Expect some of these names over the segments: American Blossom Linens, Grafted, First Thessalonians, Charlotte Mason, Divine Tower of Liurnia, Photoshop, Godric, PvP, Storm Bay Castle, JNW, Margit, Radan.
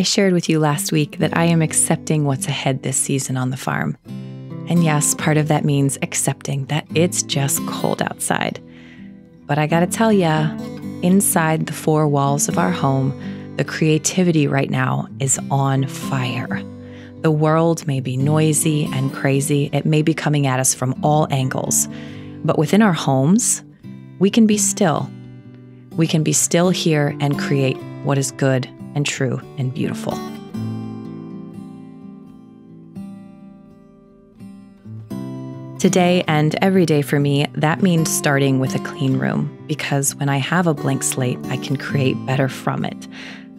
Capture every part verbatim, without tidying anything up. I shared with you last week that I am accepting what's ahead this season on the farm. And yes, part of that means accepting that it's just cold outside. But I gotta tell ya, inside the four walls of our home, the creativity right now is on fire. The world may be noisy and crazy. It may be coming at us from all angles. But within our homes, we can be still. We can be still here and create what is good and true and beautiful. Today and every day for me, that means starting with a clean room, because when I have a blank slate, I can create better from it.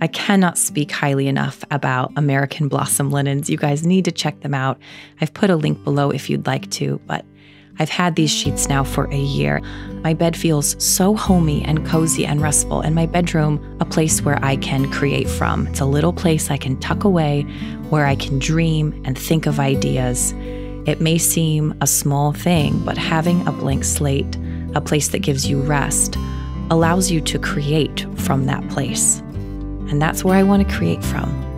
I cannot speak highly enough about American Blossom Linens. You guys need to check them out. I've put a link below if you'd like to, but I've had these sheets now for a year. My bed feels so homey and cozy and restful, and my bedroom, a place where I can create from. It's a little place I can tuck away, where I can dream and think of ideas. It may seem a small thing, but having a blank slate, a place that gives you rest, allows you to create from that place. And that's where I want to create from.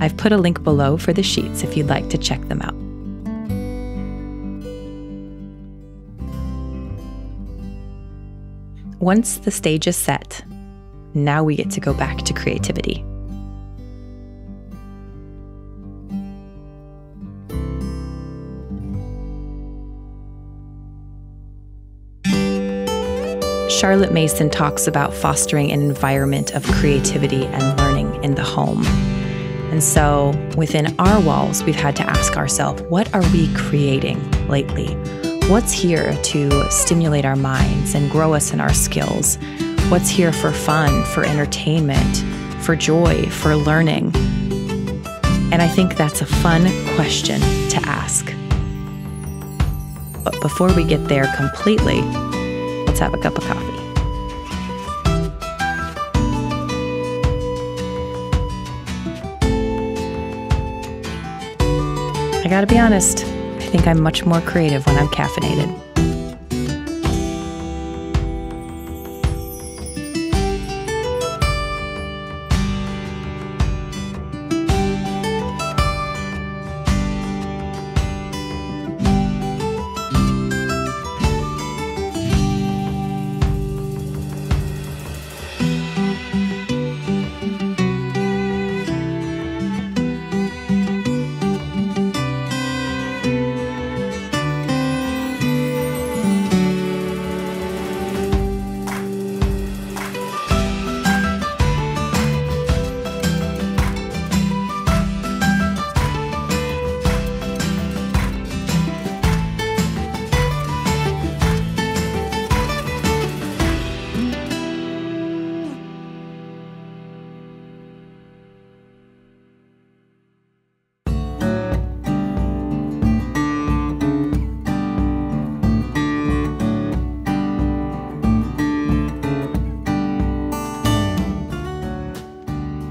I've put a link below for the sheets if you'd like to check them out. Once the stage is set, now we get to go back to creativity. Charlotte Mason talks about fostering an environment of creativity and learning in the home. And so within our walls, we've had to ask ourselves, what are we creating lately? What's here to stimulate our minds and grow us in our skills? What's here for fun, for entertainment, for joy, for learning? And I think that's a fun question to ask. But before we get there completely, let's have a cup of coffee. I gotta be honest, I think I'm much more creative when I'm caffeinated.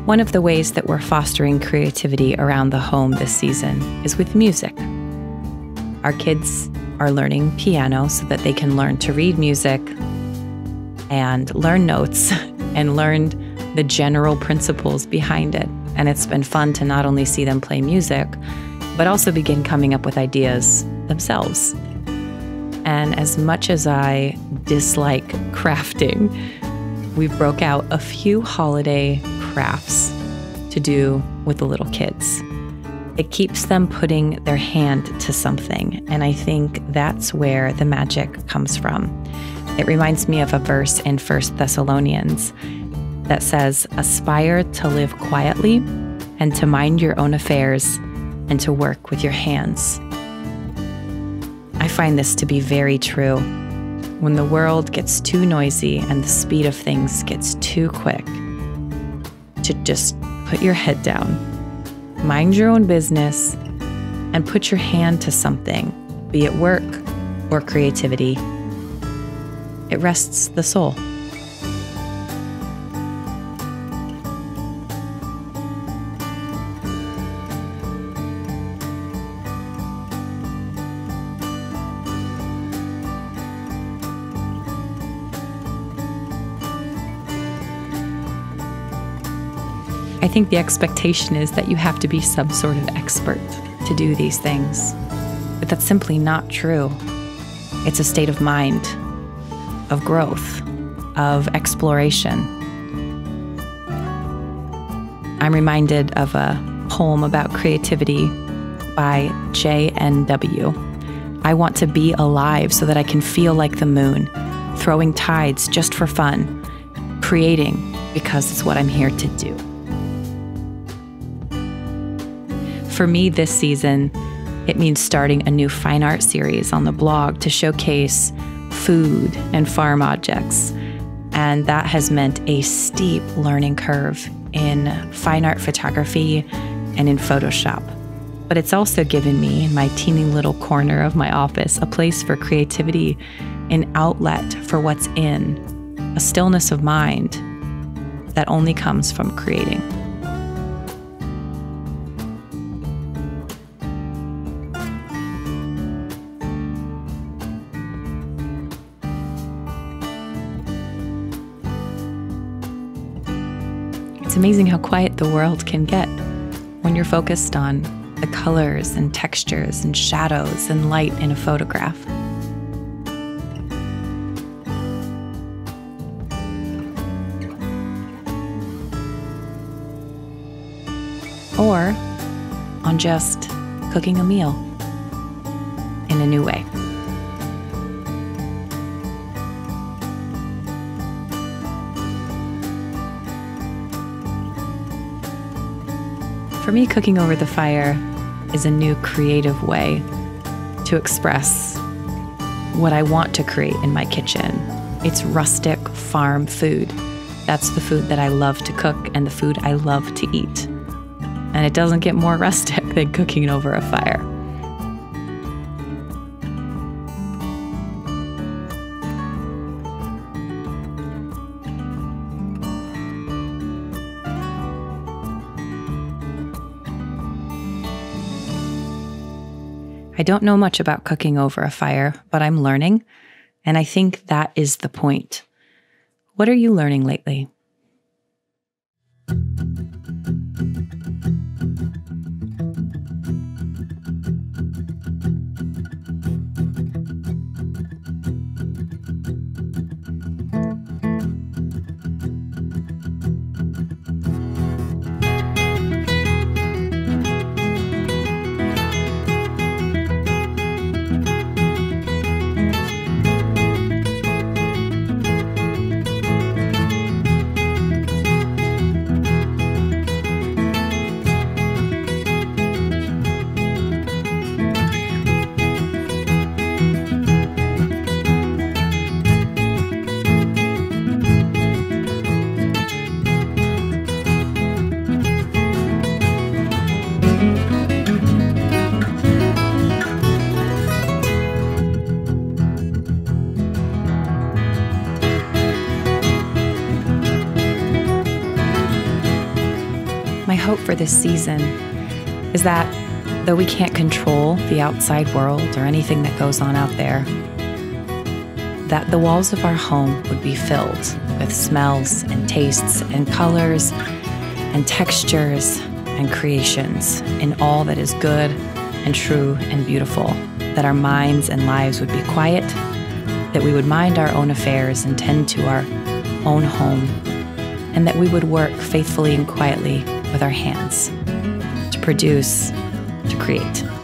One of the ways that we're fostering creativity around the home this season is with music. Our kids are learning piano so that they can learn to read music and learn notes and learn the general principles behind it. And it's been fun to not only see them play music, but also begin coming up with ideas themselves. And as much as I dislike crafting, we broke out a few holiday crafts to do with the little kids. It keeps them putting their hand to something, and I think that's where the magic comes from. It reminds me of a verse in First Thessalonians that says, "Aspire to live quietly and to mind your own affairs and to work with your hands." I find this to be very true. When the world gets too noisy and the speed of things gets too quick, to just put your head down mind your own business, and put your hand to something, be it work or creativity. It rests the soul. I think the expectation is that you have to be some sort of expert to do these things, but that's simply not true. It's a state of mind, of growth, of exploration. I'm reminded of a poem about creativity by J N W. I want to be alive so that I can feel like the moon, throwing tides just for fun, creating because it's what I'm here to do. For me this season, it means starting a new fine art series on the blog to showcase food and farm objects. And that has meant a steep learning curve in fine art photography and in Photoshop. But it's also given me, in my teeny little corner of my office, a place for creativity, an outlet for what's in, a stillness of mind that only comes from creating. It's amazing how quiet the world can get when you're focused on the colors and textures and shadows and light in a photograph. Or on just cooking a meal in a new way. For me, cooking over the fire is a new creative way to express what I want to create in my kitchen. It's rustic farm food. That's the food that I love to cook and the food I love to eat. And it doesn't get more rustic than cooking over a fire. I don't know much about cooking over a fire, but I'm learning, and I think that is the point. What are you learning lately? My hope for this season is that though we can't control the outside world or anything that goes on out there, that the walls of our home would be filled with smells and tastes and colors and textures and creations in all that is good and true and beautiful, that our minds and lives would be quiet, that we would mind our own affairs and tend to our own home, and that we would work faithfully and quietly with our hands, to produce, to create.